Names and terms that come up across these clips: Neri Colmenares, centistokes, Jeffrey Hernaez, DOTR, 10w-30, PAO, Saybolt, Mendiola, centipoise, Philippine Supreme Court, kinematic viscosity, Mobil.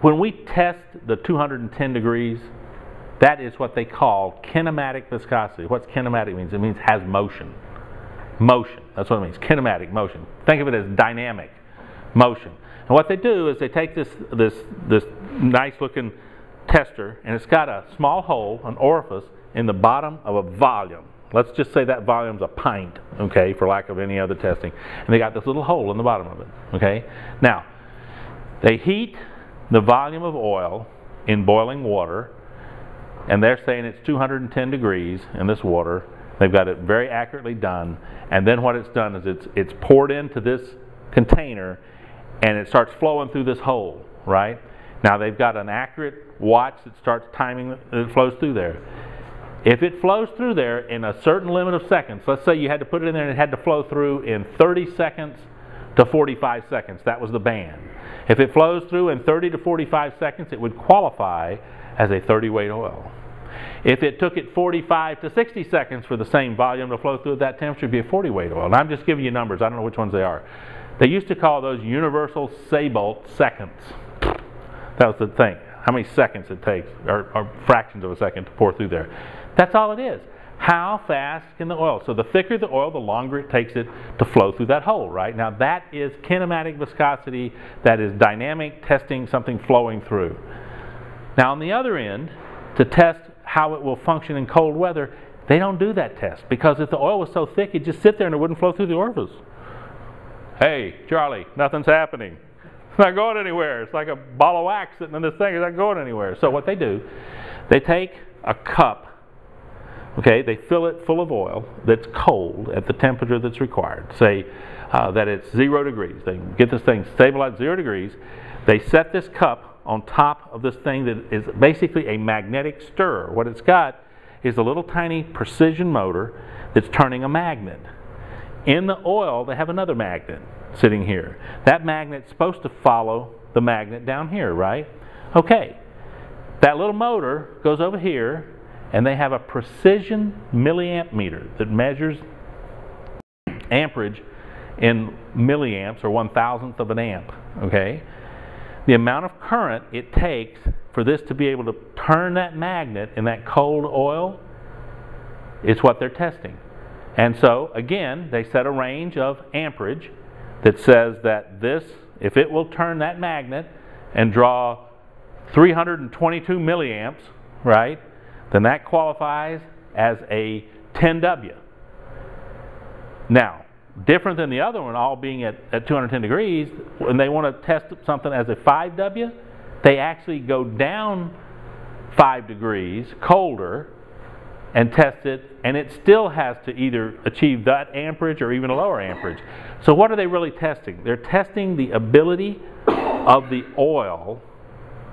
When we test the 210 degrees, that is what they call kinematic viscosity. What's kinematic means? It means has motion. Motion, that's what it means, kinematic motion. Think of it as dynamic motion. And what they do is they take this nice looking tester, and it's got a small hole, an orifice, in the bottom of a volume. Let's just say that volume's a pint, okay, for lack of any other testing. And they got this little hole in the bottom of it, okay? Now, they heat the volume of oil in boiling water, and they're saying it's 210 degrees in this water. They've got it very accurately done, and then what it's done is it's poured into this container, and it starts flowing through this hole, right? Now they've got an accurate watch that starts timing it flows through there. If it flows through there in a certain limit of seconds, let's say you had to put it in there and it had to flow through in 30 seconds to 45 seconds, that was the band. If it flows through in 30 to 45 seconds, it would qualify as a 30 weight oil. If it took it 45 to 60 seconds for the same volume to flow through at that temperature, it would be a 40 weight oil. And I'm just giving you numbers, I don't know which ones they are. They used to call those universal Saybolt seconds. That was the thing, how many seconds it takes, or fractions of a second to pour through there. That's all it is. How fast can the oil? So the thicker the oil, the longer it takes it to flow through that hole, right? Now that is kinematic viscosity, that is dynamic testing something flowing through. Now on the other end, to test how it will function in cold weather, they don't do that test, because if the oil was so thick, it'd just sit there and it wouldn't flow through the orifice. Hey, Charlie, nothing's happening. It's not going anywhere. It's like a ball of wax sitting in this thing. It's not going anywhere. So what they do, they take a cup, okay, they fill it full of oil that's cold at the temperature that's required. Say that it's 0 degrees. They get this thing stabilized 0 degrees. They set this cup on top of this thing that is basically a magnetic stirrer. What it's got is a little tiny precision motor that's turning a magnet. In the oil, they have another magnet sitting here. That magnet's supposed to follow the magnet down here, right? Okay, that little motor goes over here, and they have a precision milliamp meter that measures amperage in milliamps, or 1,000th of an amp, okay? The amount of current it takes for this to be able to turn that magnet in that cold oil is what they're testing. And so, again, they set a range of amperage that says that this, if it will turn that magnet and draw 322 milliamps, right, then that qualifies as a 10W. Now, different than the other one, all being at 210 degrees, when they want to test something as a 5W, they actually go down 5 degrees colder and test it, and it still has to either achieve that amperage or even a lower amperage. So what are they really testing? They're testing the ability of the oil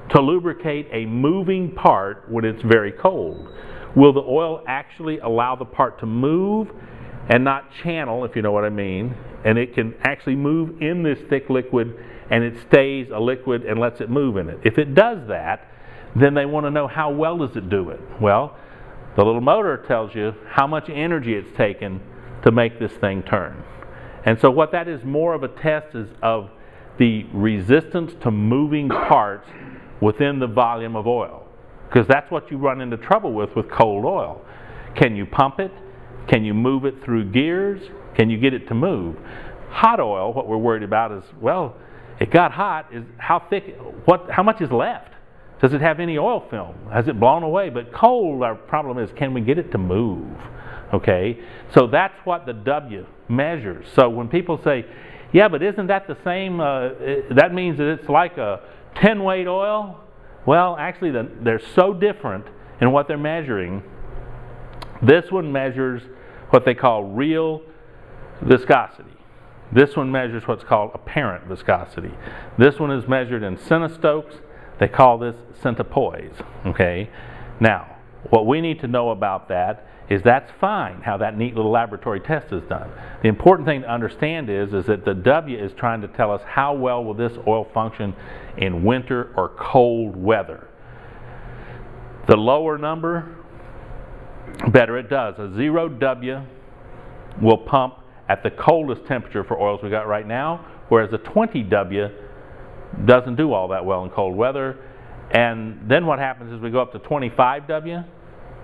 to lubricate a moving part when it's very cold. Will the oil actually allow the part to move and not channel, if you know what I mean, and it can actually move in this thick liquid, and it stays a liquid and lets it move in it? If it does that, then they want to know how well does it do it. Well, the little motor tells you how much energy it's taken to make this thing turn. And so what that is more of a test is of the resistance to moving parts within the volume of oil. Because that's what you run into trouble with cold oil. Can you pump it? Can you move it through gears? Can you get it to move? Hot oil, what we're worried about is, well, it got hot, is how thick, how much is left? Does it have any oil film? Has it blown away? But cold, our problem is, can we get it to move? Okay, so that's what the W measures. So when people say, yeah, but isn't that the same, that means that it's like a 10 weight oil? Well, actually, they're so different in what they're measuring. This one measures what they call real viscosity. This one measures what's called apparent viscosity. This one is measured in centistokes. They call this centipoise, okay? Now, what we need to know about that is that's fine, how that neat little laboratory test is done. The important thing to understand is that the W is trying to tell us how well will this oil function in winter or cold weather. The lower number, better it does. A 0W will pump at the coldest temperature for oils we got right now, whereas a 20W doesn't do all that well in cold weather. And then what happens is we go up to 25W,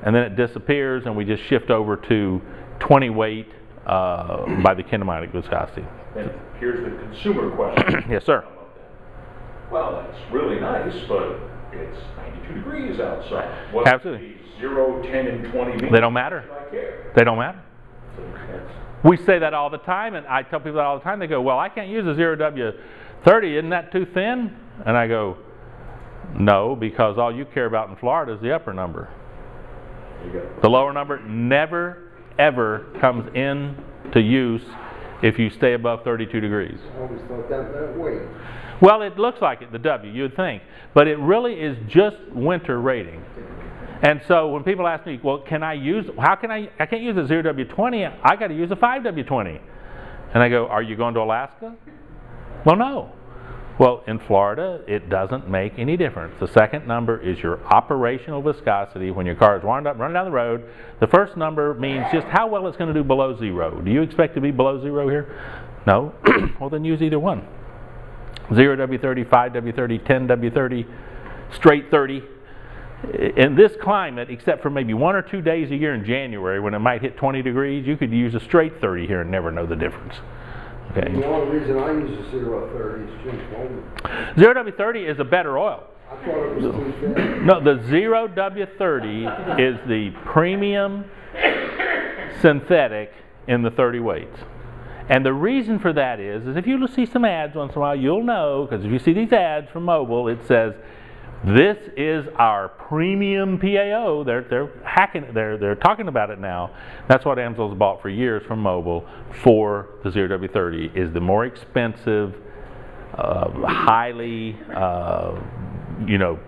and then it disappears, and we just shift over to 20 weight by the kinematic viscosity. And here's the consumer question. Yes, sir. Well, that's really nice, but it's 92 degrees outside. What absolutely. 0, 10, and 20 meters? They don't matter. I care. They don't matter. We say that all the time, and I tell people that all the time. They go, well, I can't use a 0W30. Isn't that too thin? And I go, no, because all you care about in Florida is the upper number. The lower number never, ever comes in to use if you stay above 32 degrees. I always thought that way. Well, it looks like it, the W, you would think. But it really is just winter rating. And so when people ask me, well, can I use, how can I can't use a 0W20, I got to use a 5W20. And I go, are you going to Alaska? Well, no. Well, in Florida, it doesn't make any difference. The second number is your operational viscosity when your car is wound up running down the road. The first number means just how well it's going to do below zero. Do you expect to be below zero here? No? Well, then use either one. 0W30, 5W30, 10W30, straight 30. In this climate, except for maybe 1 or 2 days a year in January when it might hit 20 degrees, you could use a straight 30 here and never know the difference. Okay. The only reason I use a 0W30 is Jim's oil. 0W30 is a better oil. I thought it was too thin. No, the 0W30 is the premium synthetic in the 30 weights. And the reason for that is if you see some ads once in a while, you'll know, because if you see these ads from Mobil, it says, this is our premium PAO. They're hacking it. They're talking about it now. That's what AMSL's bought for years from Mobil for the 0W30 is the more expensive, highly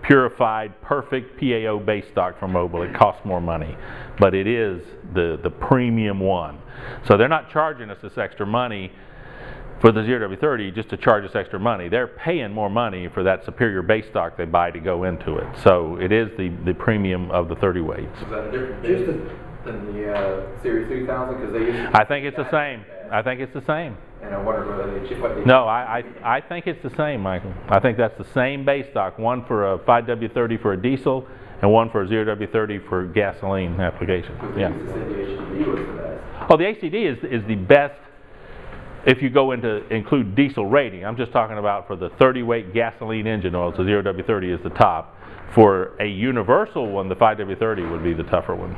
purified, perfect PAO base stock from Mobil. It costs more money, but it is the premium one. So they're not charging us this extra money for the 0W30 just to charge us extra money. They're paying more money for that superior base stock they buy to go into it. So it is the premium of the 30 weights. Is that a different base than the Series 3000? Because they I think it's the same. I think it's the same. And I wonder whether they No, I think it's the same, Michael. I think that's the same base stock, one for a 5W30 for a diesel and one for a 0W30 for gasoline application. Yeah. The HCD was the best. Oh, the HCD is the best if you go into include diesel rating. I'm just talking about for the 30 weight gasoline engine oil, so 0W30 is the top. For a universal one, the 5W30 would be the tougher one.